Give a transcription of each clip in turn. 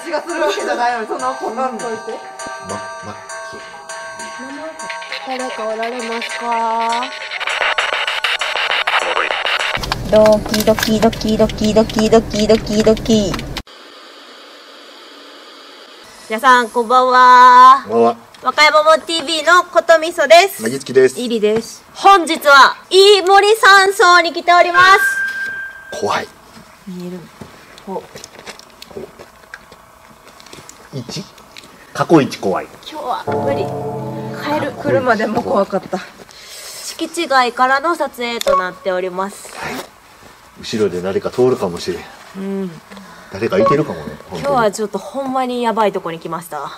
私がするわけじゃないのに、そんな怒らんといて。誰かおられますか？ドキドキドキドキドキドキドキドキ。皆さんこんばんは。こんばんは。和歌山もん TV のことみそです。なぎつきです。いりです。本日は飯森山荘に来ております。怖い。見える。お。一。過去一怖い。今日は無理。帰る。来るまでも怖かった。敷地外からの撮影となっております。はい。後ろで誰か通るかもしれん。うん、誰かいてるかもね。今日はちょっとほんまにやばいとこに来ました。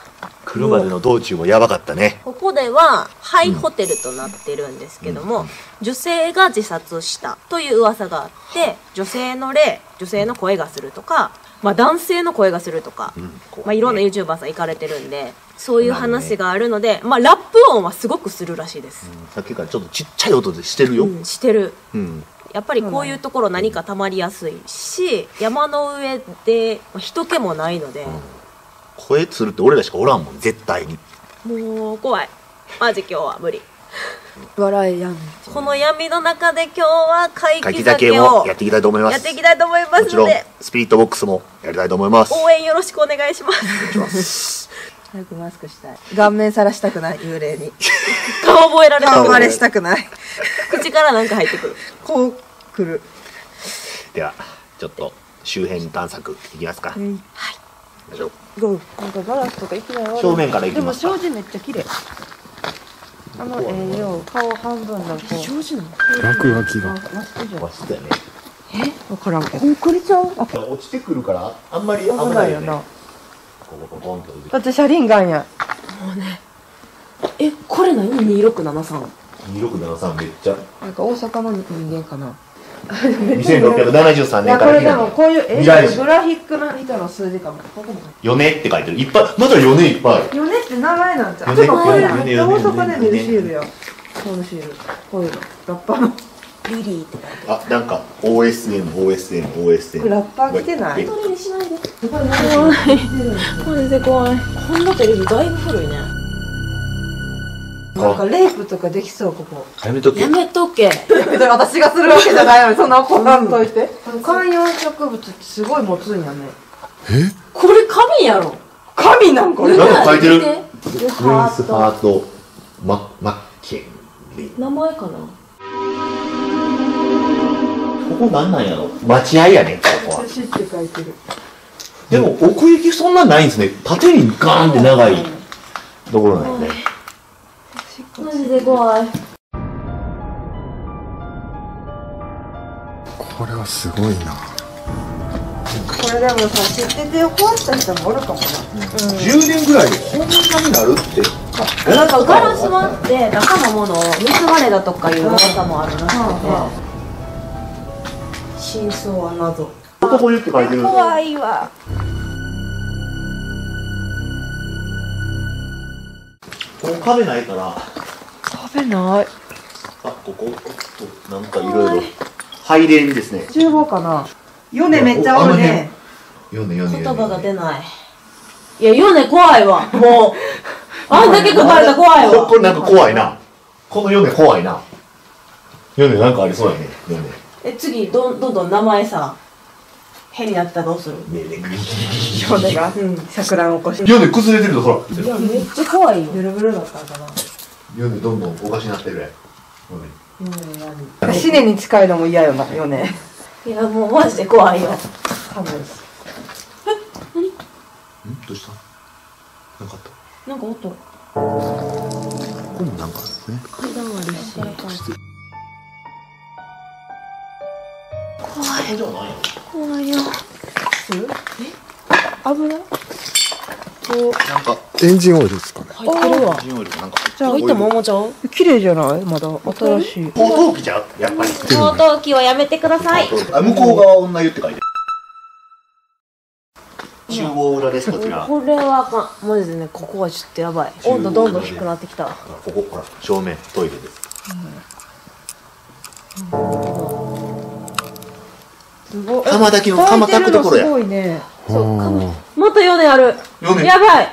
来るまでの道中もやばかったね。ここではハイホテルとなってるんですけども、女性が自殺したという噂があって、女性の霊、女性の声がするとか、まあ男性の声がするとか、まあいろんな YouTuber さん行かれてるんで、そういう話があるので、まあラップ音はすごくするらしいです。さっきからちょっとちっちゃい音でしてるよ。してる。やっぱりこういうところ何か溜まりやすいし、山の上で人気もないので、声するって俺らしかおらんもん絶対に。もう怖い、マジ今日は無理。笑いやん。この闇の中で今日は怪奇酒をやっていきたいと思います。やっていきたいと思いますので、もちろんスピリットボックスもやりたいと思います。応援よろしくお願いします。早くマスクしたい。顔面さらしたくない、幽霊に。顔覚えられない。顔バレしたくない。口からなんか入ってくる。こうくる。ではちょっと周辺探索いきますか。はい。大丈夫。なんかガラスとかいきなり。正面からいきます。でも障子めっちゃ綺麗。あの栄養顔半分だけ。障子なの？落書きが。落ちたよね。え？わからんけど。コンクリちゃん。落ちてくるからあんまり危ないよね。だって車輪ガンや。もうね。え、これ何2673。2673めっちゃ。なんか大阪の人間かな。2673年から。これでもこういうグラフィックな人の数字かも。4年って書いてる。いっぱいまだ4年いっぱいある。4年って名前なんじゃん。ちょっとこういうの大阪で出るシールや。このシール。こういうのラッパのリリーって書いてる。あ、なんか OSM。ラッパー来てない。一人にしないで。怖い。マジで怖い。こんなテレビだいぶ古いね。なんかレイプとかできそうここ。やめとけ。やめとけ。私がするわけじゃないのにそんな怒らんといて。観葉植物ってすごい持つんやね。え？これ神やろ。神なんこれ。なんか書いてる。ハートマッケンリ。名前かな。ここなんなんやろ。待合やね。ここは。知って書いてる。でも奥行きそんなないんですね。縦にガーンって長いところなんよね。マジで怖い。これはすごいな。これでもさ、知ってて壊した人もおるかもな。10年ぐらいでこんなになるって。なんかガラス割って中のものを盗まれたとかいう噂もあるらしくて。真相は謎。男湯って書いてる。怖いわ。ここ壁ないから。壁ない。あ、ここなんかいろいろ入れんですね。15かな。ヨネめっちゃあるね。ヨネ。言葉が出ない。いやヨネ怖いわ。もうあんだけ書かれたら怖いわ。これなんか怖いな。このヨネ怖いな。ヨネなんかありそうやね。ヨネ。え、次どんどん名前さ変になったらどうする？米が桜のおこし。米崩れてるぞほら。いやめっちゃ怖いよ。ブルブルだったかな。米どんどんおかしになってる。米。死ねに近いのも嫌よな米。いやもうマジで怖いよ。多分。え、何？うん、どうした？なんかあった。なんか音。ここもなんかあるんですね。階段あるし。怖いよ。え？油？なんかエンジンオイルですかね。入ってるわ。エンジンオイルなんか。じゃあ置いてもおもちゃん？綺麗じゃない？まだ新しい。高等機じゃん。やっぱり。高等機はやめてください。あ、向こう側女湯って書いてる。中央裏ですこちら。これはあかん。マジでね、ここはちょっとやばい。温度どんどん低くなってきた。ここほら正面トイレです。すごい。釜炊きの釜炊くところや。そう、釜。もっと4年ある。4年、やばい。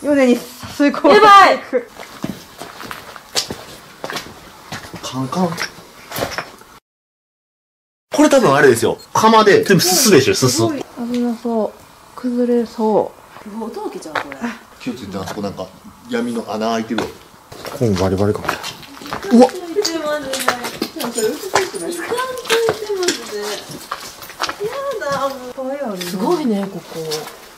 4年に吸い込まれていく。カンカン。これ多分あれですよ、釜で全部すすでしょ、すす。危なそう、崩れそう。不法投棄じゃんこれ。気をついて、あそこなんか闇の穴開いてるわ。これバリバリかも。うわっ、すごいねここ。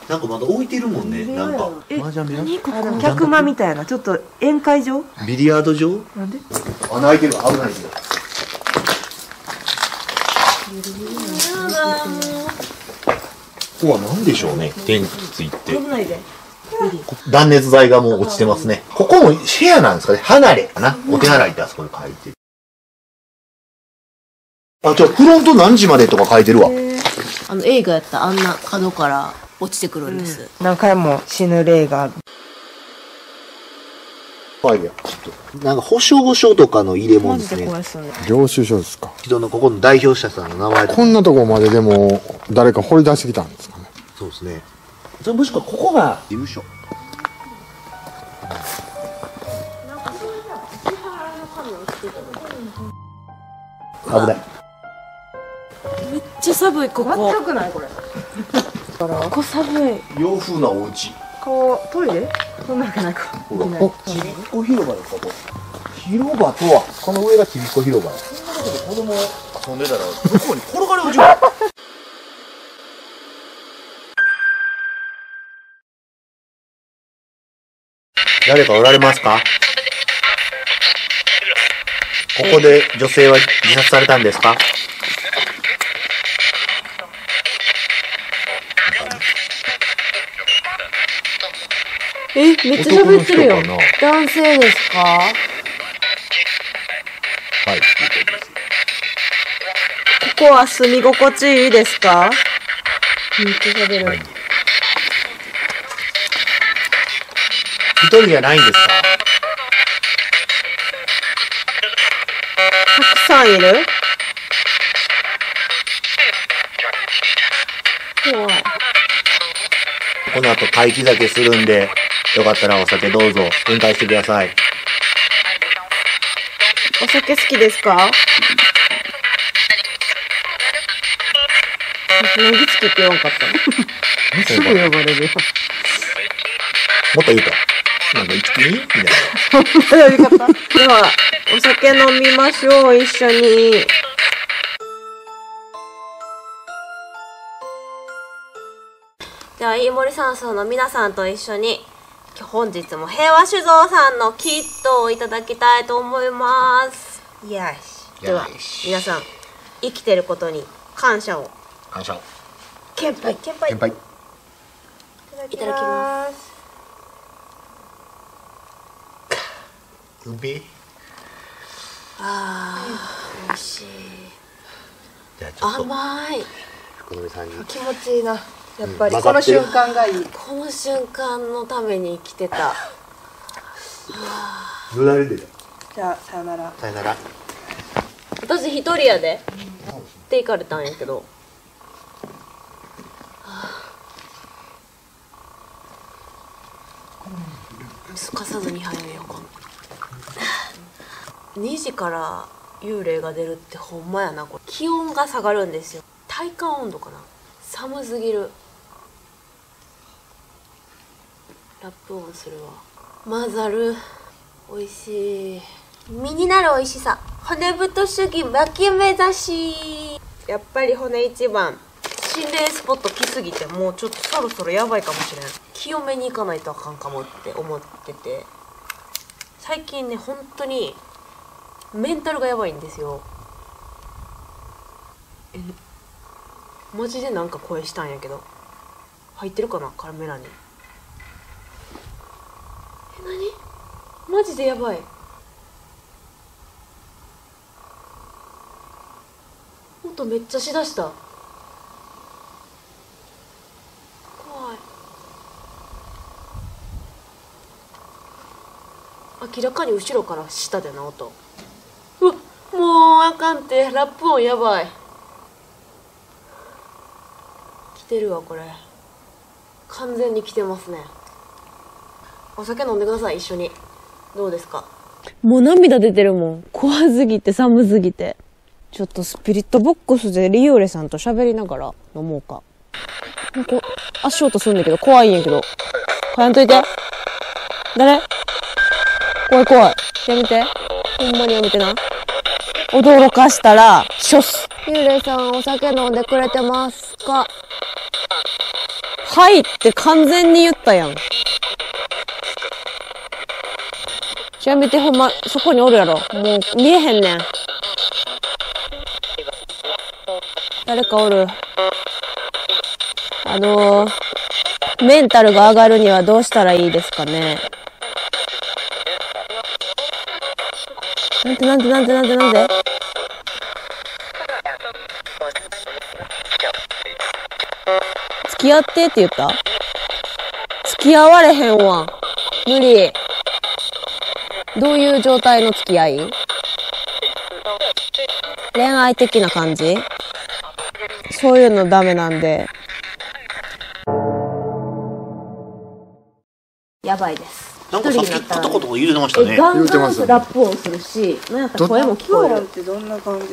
なんかまだ置いてるもんね。なんかマージャン部屋、客間みたいな、ちょっと宴会場、ビリヤード場。なんで穴開いてるか、危ないけど。ここはなんでしょうね、電気ついて。断熱材がもう落ちてますね。ここもシェアなんですかね。離れかな、お手洗いってあそこに書いてる。あ、じゃあフロント何時までとか書いてるわ。映画やったらあんな角から落ちてくるんです、何回も死ぬ例がある。はい、やちょっとなんか保証とかの入れ物ですね。領収書ですか。人のここの代表者さんの名前。こんなとこまででも誰か掘り出してきたんですかね。そうですね。それもしくはここが事務所。危ない。めっちゃ寒いここ。全くないこれ。ここ寒い。洋風なお家。こうトイレ？そんなわけないか。ほら、ちびっこ広場ですかこれ。広場とはこの上がちびっこ広場。そんなとこで子供遊んでたら向こうに転がれ落ちる。誰かおられますか？ここで女性は自殺されたんですか？めっちゃ喋ってるよ。男性ですか？はい。ここは住み心地いいですか？めっちゃ喋る。はい、一人じゃないんですか？たくさんいる？怖い。この後待機酒するんで、よかったらお酒どうぞ分解してください。お酒好きですか？ネギつけてよかった。すぐ呼ばれるよ。もっと言うと。なんか一気にみたいな。そんな呼び方？では、お酒飲みましょう、一緒に。では、飯森山荘の皆さんと一緒に、本日も平和酒造さんのキットをいただきたいと思います。よし。では皆さん、生きてることに感謝を。感謝を。乾杯。乾杯。乾杯。いただきます。うび。あー、おいしい。甘い。気持ちいいな。やっぱりこの瞬間がいい。この瞬間のために生きてた。無駄に出た。じゃあさよなら。さよなら。私一人やで。って行かれたんやけど。すかさずに入れようかな。2時から幽霊が出るってほんまやなこれ。気温が下がるんですよ。体感温度かな。寒すぎる。ラップオンするわ。混ざる。おいしい。身になるおいしさ。骨太主義巻き目指し。やっぱり骨一番。心霊スポット来すぎてもうちょっとそろそろやばいかもしれん。清めに行かないとあかんかもって思ってて、最近ね本当にメンタルがやばいんですよ。マジでなんか声したんやけど、入ってるかなカメラに。何？マジでやばい。音めっちゃしだした。怖い。明らかに後ろから下でな音。うわ、もうあかんって。ラップ音やばい。てるわこれ。完全に来てますね。お酒飲んでください、一緒に。どうですか？もう涙出てるもん。怖すぎて、寒すぎて。ちょっとスピリットボックスでリオレさんと喋りながら飲もうか。なんか足音すんだけど、怖いんやけど。帰んといて。誰？怖い怖い。やめて。ほんまにやめてな。驚かしたら、ショス。リオレさん、お酒飲んでくれてますか？はいって完全に言ったやん。やめて、ほんま、そこにおるやろ。もう、見えへんねん。誰かおる。メンタルが上がるにはどうしたらいいですかね。なんで付き合ってって言った？付き合われへんわ。無理。どういう状態の付き合い？恋愛的な感じ？そういうのダメなんで。やばいです。なんかさっきコトコト言うてましたね。ガンガンラップをするし、なんか声も聞こえる。ってどんな感じ？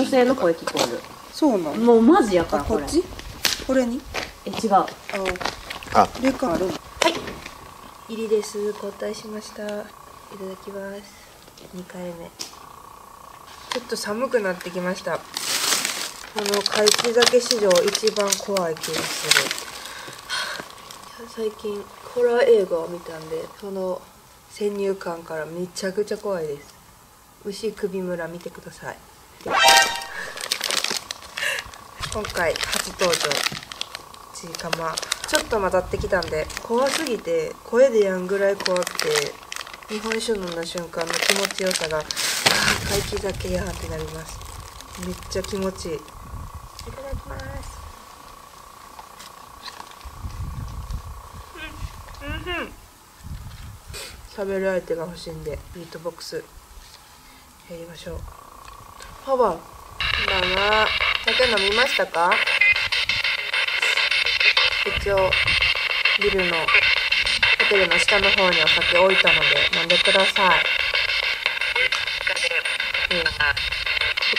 女性の声聞こえる。そうなの。もうマジやからこれ。こっち？これに？違う。あ、レカある。はい。入りです。交代しました。いただきます。2回目。ちょっと寒くなってきました。このカイチ酒史上一番怖い気がする。最近ホラー映画を見たんで、その先入観からめちゃくちゃ怖いです。牛首村見てください。今回初登場ちいかま。ちょっと混ざってきたんで、怖すぎて声でやんぐらい怖くて、日本酒飲んだ瞬間の気持ちよさが、怪奇酒やーってなります。めっちゃ気持ちいい。いただきます。喋る相手が欲しいんで、ビートボックスやりましょう。パワー。酒飲みましたか？一応ビルのホテルの下の方にお酒置いたので飲んでください。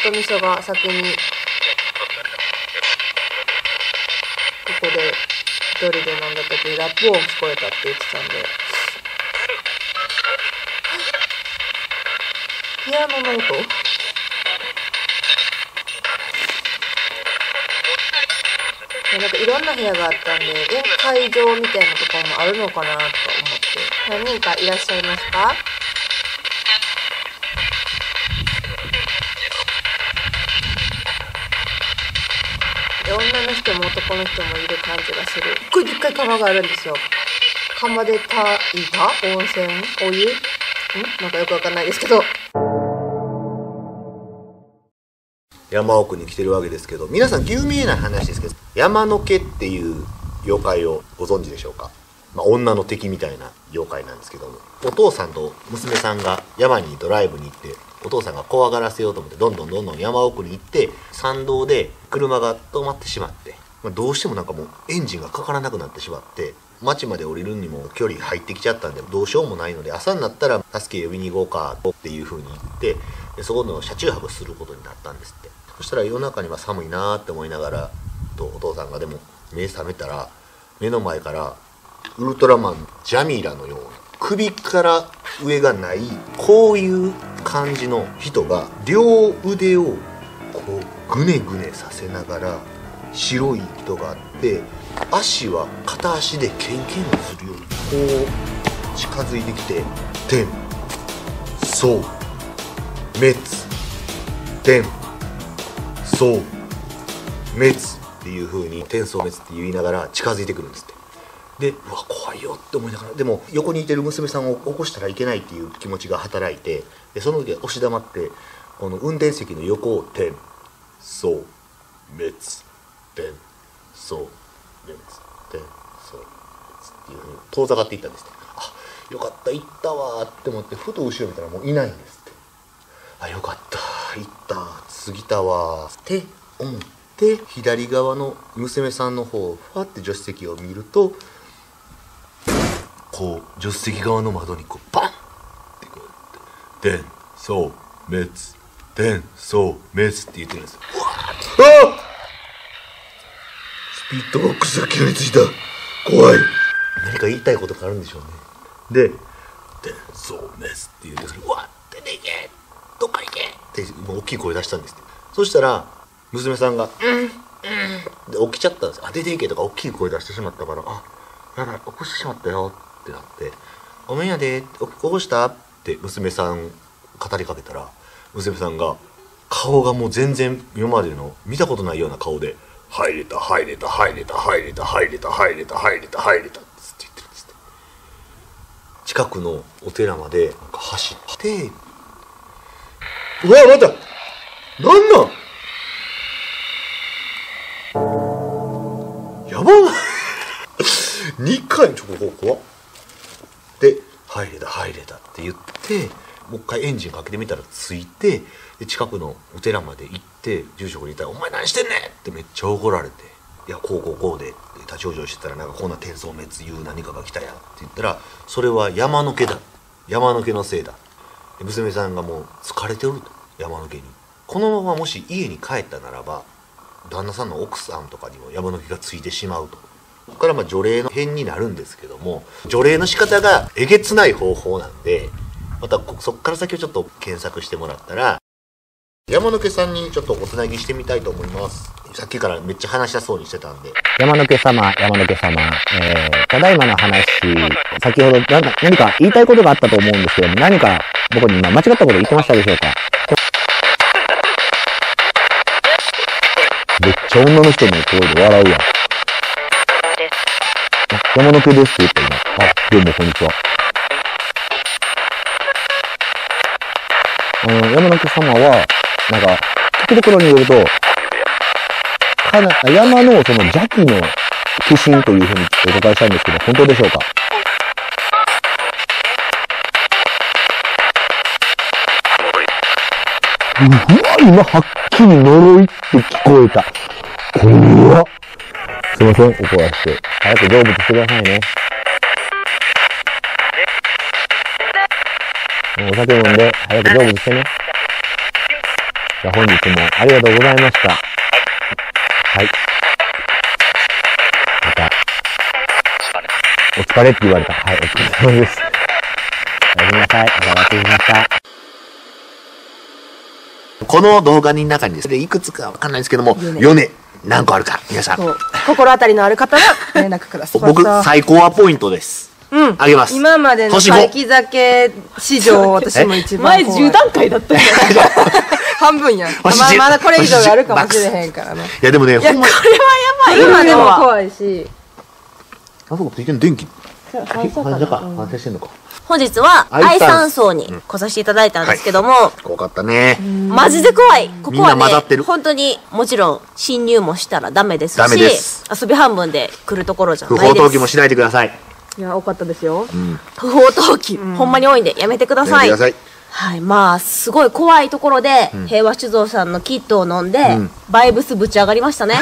外味噌が先にここで一人で飲んだ時ラップ音聞こえたって言ってたんで、ピアノの音？なんかいろんな部屋があったんで、宴会場みたいなところもあるのかなと思って。何人かいらっしゃいますか？で、女の人も男の人もいる感じがする。これでっかい釜があるんですよ。釜で炊いた温泉、お湯、なんかよくわかんないですけど、山奥に来てるわけですけど、皆さん有名な話ですけど、山の毛っていう妖怪をご存知でしょうか？まあ、女の敵みたいな妖怪なんですけども、お父さんと娘さんが山にドライブに行って、お父さんが怖がらせようと思ってどんどん山奥に行って、山道で車が止まってしまって、まあ、どうしてもなんかもうエンジンがかからなくなってしまって、町まで降りるにも距離入ってきちゃったんで、どうしようもないので、朝になったら助け呼びに行こうかっていうふうに言って、でそこの車中泊することになったんですって。そしたら夜中には寒いなーって思いながら、お父さんがでも目覚めたら、目の前からウルトラマンジャミーラのような、首から上がないこういう感じの人が両腕をこうグネグネさせながら、白い人があって、足は片足でケンケンをするようにこう近づいてきて「天そう滅天そう滅」っていう風に天相滅って言いながら近づいてくるんですって。で、うわ怖いよって思いながら、でも横にいてる娘さんを起こしたらいけないっていう気持ちが働いて、でその時は押し黙って、この運転席の横を天相滅天相滅天相滅っていう風に遠ざかっていったんですって。あ、よかった行ったわって思って、ふと後ろ見たらもういないんですって。あ、よかった行った過ぎたわって思ってで左側の娘さんの方をファって助手席を見ると、こう助手席側の窓にこうバンってこうやって「電装滅電装滅」って言ってるんですよ。あっ、スピットボックスが消えついた、怖い。何か言いたいことがあるんでしょうね。で「電装滅」って言って「うわっ、出ていけ、どっか行け」ってもう大きい声出したんですって。そしたら娘さんが「うんうん」で起きちゃったんです。あ、出ていけとか大きい声出してしまったから、あ、やばい、起こしてしまったよってなって「ごめんやで、起こした?」って娘さん語りかけたら、娘さんが顔がもう全然今までの見たことないような顔で「入れた入れた入れた入れた入れた入れた入れた入れた」って言ってるんですって。近くのお寺まで走って「うわ、またなんなんやばない2回、ちょっと怖っ。で「入れた入れた」って言って、もう一回エンジンかけてみたらついて、で近くのお寺まで行って住職に言ったら「お前何してんねん!」ってめっちゃ怒られて「いや、こうこうこうで立ち往生してたらなんかこんな転送滅いう何かが来たや」って言ったら「それは山の毛だ、山の毛のせいだ」で娘さんがもう疲れておると、山の毛に。このままもし家に帰ったならば旦那さんの奥さんとかにも山の毛がついてしまうと。ここからまあ除霊の辺になるんですけども、除霊の仕方がえげつない方法なんで、またそこから先をちょっと検索してもらったら、山の毛さんにちょっとおつなぎしてみたいと思います。さっきからめっちゃ話したそうにしてたんで。山の毛様、山の毛様、ただいまの話、先ほど何か言いたいことがあったと思うんですけども、何か僕に間違ったこと言ってましたでしょうか。めっちゃ女の人の声で笑うやん。山の毛ですって言った今。あ、どうもこんにちは。山の毛様は、なんか、聞くところによると、山のその邪気の寄進というふうにお伺いしたんですけど、本当でしょうか。うわ、今はっきり呪いって聞こえた。怖っ。すいません、怒らせて。早く成仏してくださいね。もうお酒飲んで、早く成仏してね。じゃあ本日もありがとうございました。はい。また、お疲れって言われた。はい、お疲れ様です。おやすみなさい。お邪魔していました。この動画の中にですね、いくつかわかんないですけども、4年。何個あるか皆さん心当たりのある方は連絡ください。僕最高はポイントです。うん、あげます。今までの先酒史上私も一番前10段階だったよ。半分やん。まだこれ以上があるかもしれへんからね。いやでもね、これはやばい。今でも怖いし、あそこついてん電気反省してんのか。本日は愛山荘に来させていただいたんですけども、怖かったね。マジで怖い。ここはね、本当にもちろん侵入もしたらダメですし、遊び半分で来るところじゃないです。不法投棄もしないでください。いや、多かったですよ。不法投棄、ほんまに多いんでやめてください。はい、まあすごい怖いところで平和酒造さんのキットを飲んでバイブスぶち上がりましたね。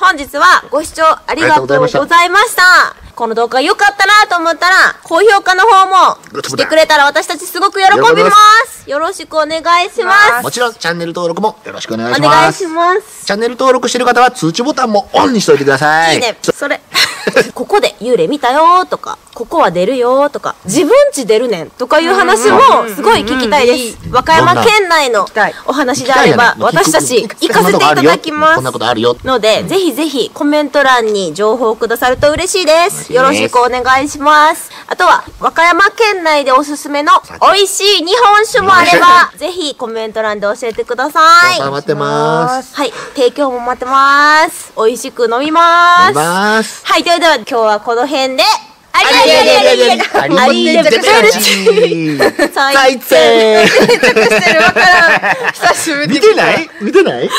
本日はご視聴ありがとうございました。この動画良かったなと思ったら、高評価の方もしてくれたら私たちすごく喜びます。よろしくお願いします。もちろんチャンネル登録もよろしくお願いします。お願いします。チャンネル登録してる方は通知ボタンもオンにしておいてください。いいね。それ。ここで幽霊見たよとか、ここは出るよとか、自分家出るねんとかいう話もすごい聞きたいです。和歌山県内のお話であれば、私たち行かせていただきます。こんなことあるよ。ので、ぜひぜひコメント欄に情報をくださると嬉しいです。よろしくお願いします。あとは、和歌山県内でおすすめの美味しい日本酒もあれば、ぜひコメント欄で教えてください。待ってます。はい、提供も待ってます。美味しく飲みます。飲みます。はい、では今日はこの辺で、ありがとうございました。再生。見てない？